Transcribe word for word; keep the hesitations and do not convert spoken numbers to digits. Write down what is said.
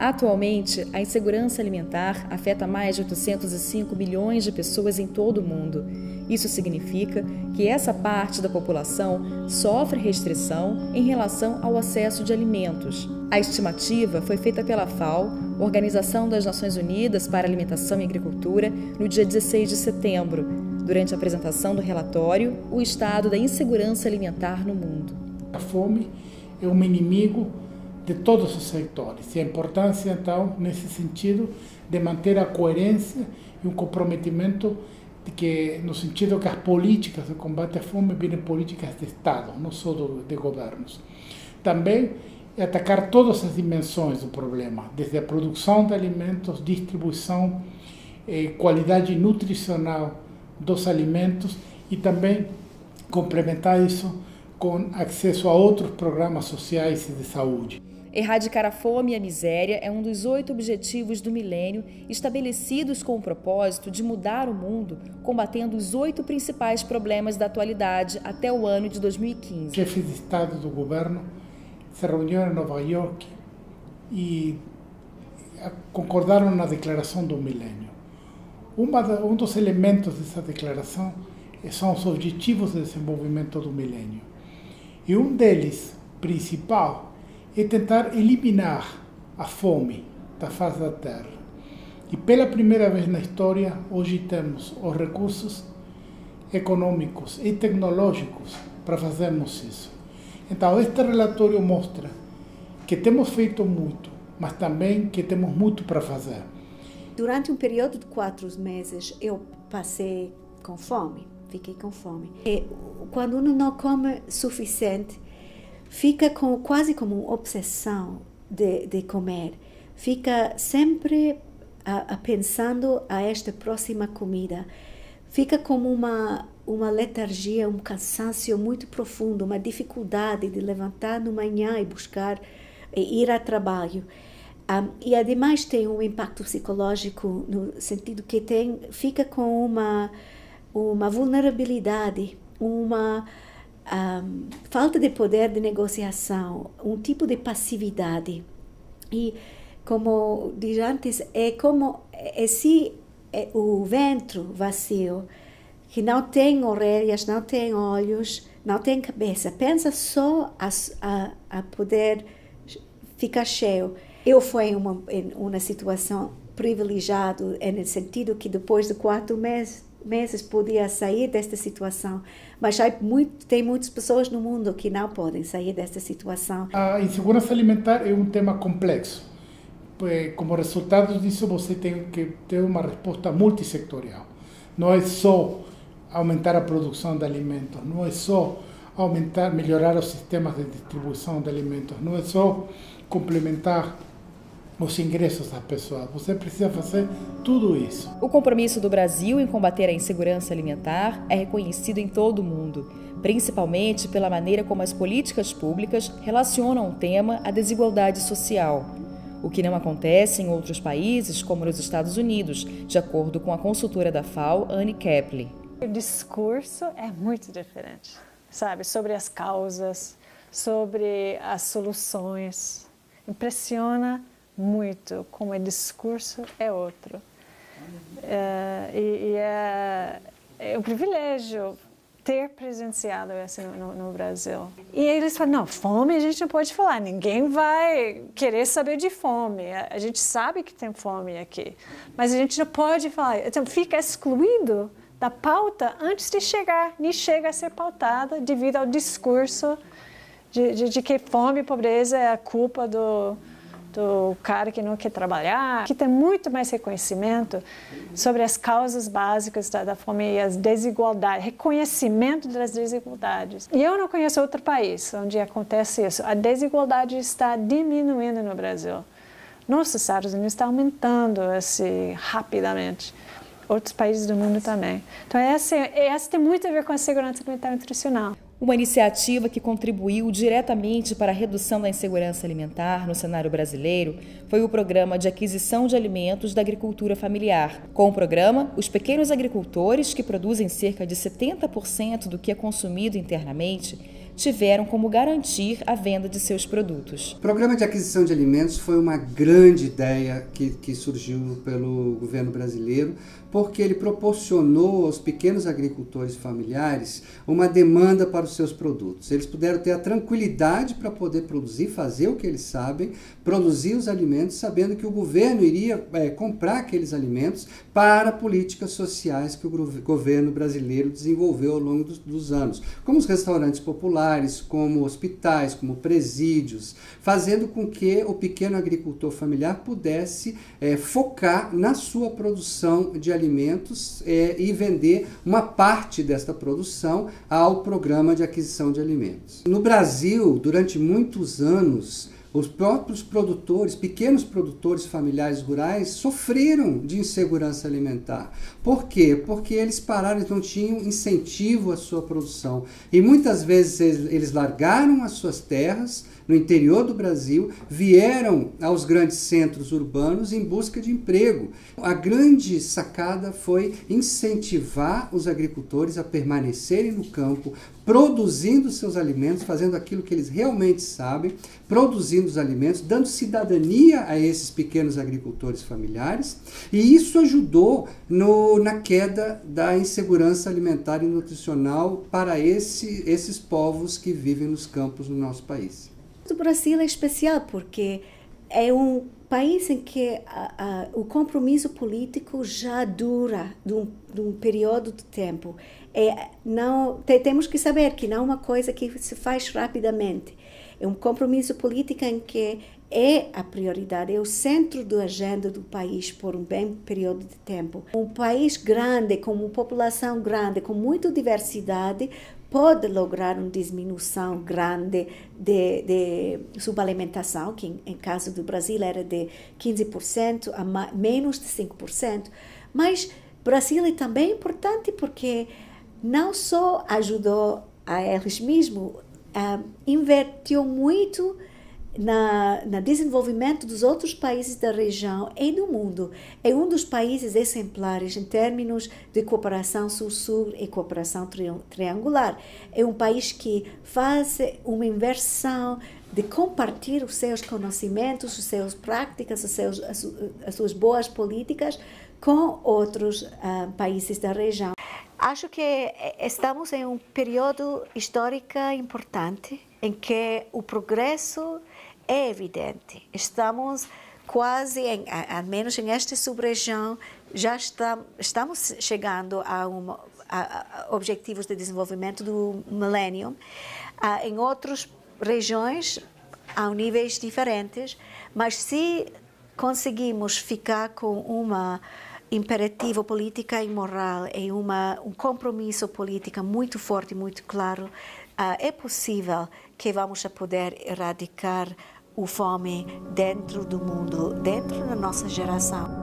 Atualmente, a insegurança alimentar afeta mais de oitocentos e cinco milhões de pessoas em todo o mundo. Isso significa que essa parte da população sofre restrição em relação ao acesso de alimentos. A estimativa foi feita pela FAO, Organização das Nações Unidas para Alimentação e Agricultura, no dia dezesseis de setembro, durante a apresentação do relatório O Estado da Insegurança Alimentar no Mundo. A fome é um inimigo de todos os setores, e a importância, então, nesse sentido, de manter a coerência e um comprometimento que, no sentido que as políticas de combate à fome virem políticas de Estado, não só do, de governos. Também é atacar todas as dimensões do problema, desde a produção de alimentos, distribuição, eh, qualidade nutricional dos alimentos e também complementar isso com acesso a outros programas sociais e de saúde. Erradicar a fome e a miséria é um dos oito objetivos do milênio, estabelecidos com o propósito de mudar o mundo, combatendo os oito principais problemas da atualidade até o ano de dois mil e quinze. Chefes de Estado do governo se reuniram em Nova York e concordaram na declaração do milênio. Uma, um dos elementos dessa declaração são os objetivos de desenvolvimento do milênio. E um deles, principal, é tentar eliminar a fome da face da terra. E pela primeira vez na história, hoje temos os recursos econômicos e tecnológicos para fazermos isso. Então, este relatório mostra que temos feito muito, mas também que temos muito para fazer. Durante um período de quatro meses, eu passei com fome, fiquei com fome. E quando um não come suficiente, fica com, quase como uma obsessão de, de comer. Fica sempre a, a pensando a esta próxima comida. Fica como uma, uma letargia, um cansaço muito profundo, uma dificuldade de levantar no manhã e buscar, e ir ao trabalho. Um, e, ademais, tem um impacto psicológico no sentido que tem, fica com uma, uma vulnerabilidade, uma... Um, falta de poder de negociação, um tipo de passividade. E, como disse antes, é como é, se é, o ventre vazio, que não tem orelhas, não tem olhos, não tem cabeça, pensa só a, a, a poder ficar cheio. Eu fui em uma, em uma situação privilegiada, no sentido que depois de quatro meses, meses podia sair desta situação, mas já muito, tem muitas pessoas no mundo que não podem sair desta situação. A insegurança alimentar é um tema complexo. Como resultado disso, você tem que ter uma resposta multissetorial. Não é só aumentar a produção de alimentos, não é só aumentar, melhorar os sistemas de distribuição de alimentos, não é só complementar os ingressos das pessoas. Você precisa fazer tudo isso. O compromisso do Brasil em combater a insegurança alimentar é reconhecido em todo o mundo, principalmente pela maneira como as políticas públicas relacionam o tema à desigualdade social, o que não acontece em outros países, como nos Estados Unidos, de acordo com a consultora da FAO, Anne Kepley. O discurso é muito diferente, sabe? Sobre as causas, sobre as soluções. Impressiona muito, como é discurso, é outro. É, e e é, é um privilégio ter presenciado isso no, no Brasil. E eles falam, não, fome a gente não pode falar, ninguém vai querer saber de fome. A gente sabe que tem fome aqui, mas a gente não pode falar. Então, fica excluído da pauta antes de chegar, nem chega a ser pautada devido ao discurso de, de, de que fome e pobreza é a culpa do... do cara que não quer trabalhar, que tem muito mais reconhecimento sobre as causas básicas da, da fome e as desigualdades, reconhecimento das desigualdades. E eu não conheço outro país onde acontece isso. A desigualdade está diminuindo no Brasil. Nos Estados Unidos está aumentando assim, rapidamente. Outros países do mundo também. Então, essa, essa tem muito a ver com a segurança alimentar e nutricional. Uma iniciativa que contribuiu diretamente para a redução da insegurança alimentar no cenário brasileiro foi o Programa de Aquisição de Alimentos da Agricultura Familiar. Com o programa, os pequenos agricultores, que produzem cerca de setenta por cento do que é consumido internamente, tiveram como garantir a venda de seus produtos. O Programa de Aquisição de Alimentos foi uma grande ideia que, que surgiu pelo governo brasileiro, porque ele proporcionou aos pequenos agricultores familiares uma demanda para os seus produtos. Eles puderam ter a tranquilidade para poder produzir, fazer o que eles sabem, produzir os alimentos, sabendo que o governo iria é, comprar aqueles alimentos para políticas sociais que o governo brasileiro desenvolveu ao longo dos, dos anos, como os restaurantes populares, como hospitais, como presídios, fazendo com que o pequeno agricultor familiar pudesse é, focar na sua produção de alimentos alimentos é, e vender uma parte desta produção ao Programa de Aquisição de Alimentos. No Brasil, durante muitos anos, os próprios produtores, pequenos produtores familiares rurais, sofreram de insegurança alimentar. Por quê? Porque eles pararam, eles não tinham incentivo à sua produção. E muitas vezes eles largaram as suas terras no interior do Brasil, vieram aos grandes centros urbanos em busca de emprego. A grande sacada foi incentivar os agricultores a permanecerem no campo, produzindo seus alimentos, fazendo aquilo que eles realmente sabem, produzindo os alimentos, dando cidadania a esses pequenos agricultores familiares, e isso ajudou no, na queda da insegurança alimentar e nutricional para esse, esses povos que vivem nos campos no nosso país. O Brasil é especial porque é um país em que a, a, o compromisso político já dura de um, de um período de tempo. É, não, te, temos que saber que não é uma coisa que se faz rapidamente. É um compromisso político em que é a prioridade, é o centro da agenda do país por um bem período de tempo. Um país grande, com uma população grande, com muita diversidade, pode lograr uma diminuição grande de, de subalimentação, que em, em caso do Brasil era de quinze por cento a mais, menos de cinco por cento. Mas o Brasil é também importante porque não só ajudou a eles mesmos, uh, invertiu muito na, na desenvolvimento dos outros países da região e do mundo. É um dos países exemplares em termos de cooperação sul-sul e cooperação tri triangular. É um país que faz uma inversão de compartilhar os seus conhecimentos, as suas práticas, as suas, as suas boas políticas com outros uh, países da região. Acho que estamos em um período histórico importante em que o progresso é evidente. Estamos quase, em, ao menos em esta sub-região, já está, estamos chegando a, uma, a, a objetivos de desenvolvimento do milênio. Ah, em outras regiões, há níveis diferentes, mas se conseguimos ficar com uma imperativo política e moral e uma, um compromisso político muito forte, muito claro, uh, é possível que vamos poder erradicar a fome dentro do mundo, dentro da nossa geração.